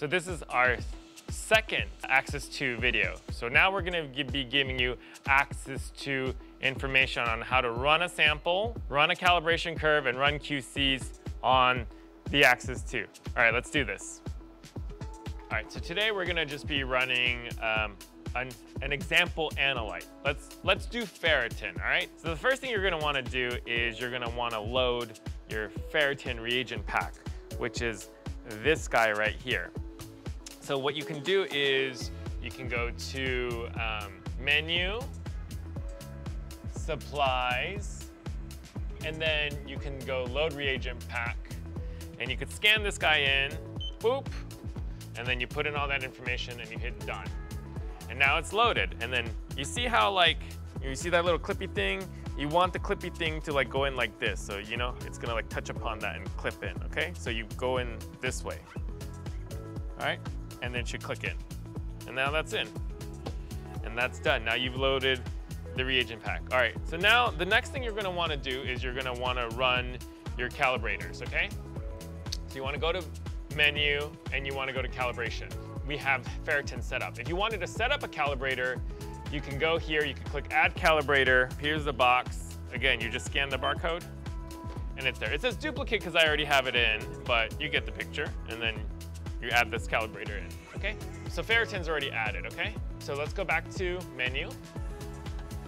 So this is our second Access 2 video. So now we're going to be giving you Access 2 information on how to run a sample, run a calibration curve, and run QCs on the Access 2. All right, let's do this. All right, so today we're going to just be running an example analyte. Let's do ferritin, all right? So the first thing you're going to want to do is you're going to want to load your ferritin reagent pack, which is this guy right here. So what you can do is you can go to menu, supplies, and then you can go load reagent pack, and you could scan this guy in, boop, and then you put in all that information and you hit done. And now it's loaded. And then you see how, like, you see that little clippy thing? You want the clippy thing to like go in like this. So, you know, it's gonna like touch upon that and clip in, okay? So you go in this way, all right? And then you click in. And now that's in. And that's done. Now you've loaded the reagent pack. All right, so now the next thing you're gonna wanna do is you're gonna wanna run your calibrators, okay? So you wanna go to menu and you wanna go to calibration. We have ferritin set up. If you wanted to set up a calibrator, you can go here, you can click add calibrator. Here's the box. Again, you just scan the barcode and it's there. It says duplicate because I already have it in, but you get the picture and then you add this calibrator in, okay? So ferritin's already added, okay? So let's go back to menu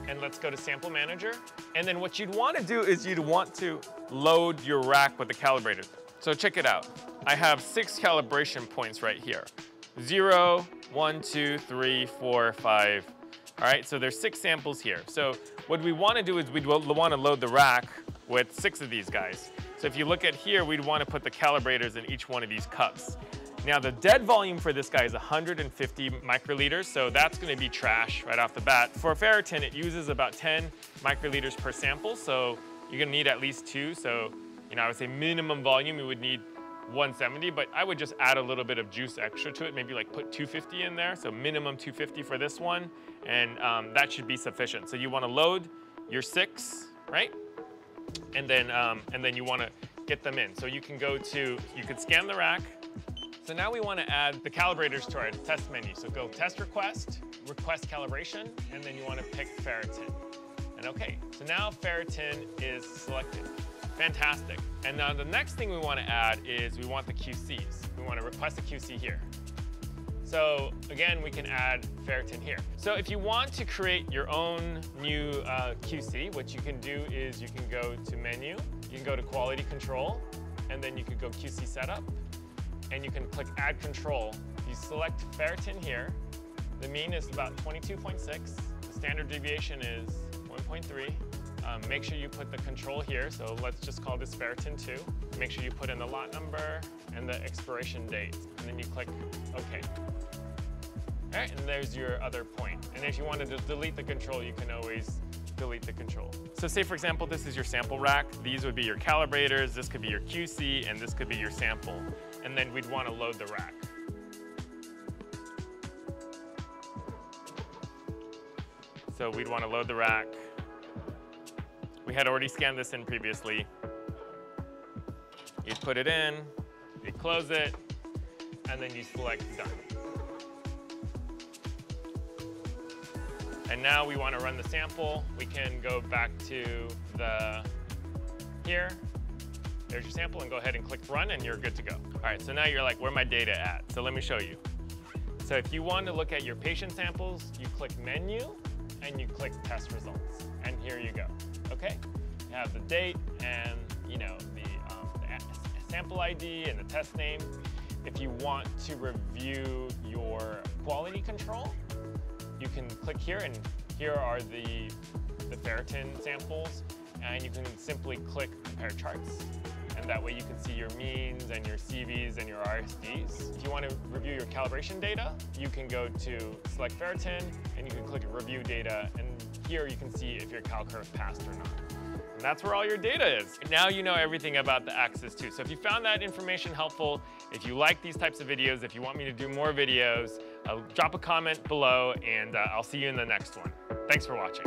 and let's go to sample manager. And then what you'd want to do is you'd want to load your rack with the calibrator. So check it out. I have 6 calibration points right here. 0, 1, 2, 3, 4, 5. All right, so there's 6 samples here. So what we want to do is we'd want to load the rack with 6 of these guys. So if you look at here, we'd want to put the calibrators in each one of these cups. Now the dead volume for this guy is 150 microliters, so that's gonna be trash right off the bat. For ferritin, it uses about 10 microliters per sample, so you're gonna need at least 2. So, you know, I would say minimum volume, you would need 170, but I would just add a little bit of juice extra to it, maybe like put 250 in there, so minimum 250 for this one, and that should be sufficient. So you wanna load your 6, right? And then you wanna get them in. So you can go to, you could scan the rack. So now we want to add the calibrators to our test menu. So go test request, request calibration, and then you want to pick ferritin. And okay, so now ferritin is selected. Fantastic. And now the next thing we want to add is we want the QCs. We want to request a QC here. So again, we can add ferritin here. So if you want to create your own new QC, what you can do is you can go to menu, you can go to quality control, and then you could go QC setup. And you can click add control. You select ferritin here. The mean is about 22.6. The standard deviation is 1.3. Make sure you put the control here. So let's just call this ferritin 2. Make sure you put in the lot number and the expiration date. And then you click OK. All right, and there's your other point. And if you wanted to delete the control, you can always delete the control. So say, for example, this is your sample rack. These would be your calibrators. This could be your QC, and this could be your sample. And then we'd want to load the rack. So we'd want to load the rack. We had already scanned this in previously. You'd put it in, you'd close it, and then you select done. And now we want to run the sample. We can go back to the here. There's your sample, and go ahead and click run and you're good to go. All right, so now you're like, where my data at? So let me show you. So if you want to look at your patient samples, you click menu and you click test results. And here you go, okay? You have the date and, you know, the sample ID and the test name. If you want to review your quality control, you can click here, and here are the ferritin samples, and you can simply click compare charts. And that way you can see your means and your CVs and your RSDs. If you want to review your calibration data, you can go to select ferritin and you can click review data, and here you can see if your cal curve passed or not. And that's where all your data is. And now you know everything about the Access 2. So if you found that information helpful, if you like these types of videos, if you want me to do more videos, drop a comment below, and I'll see you in the next one. Thanks for watching.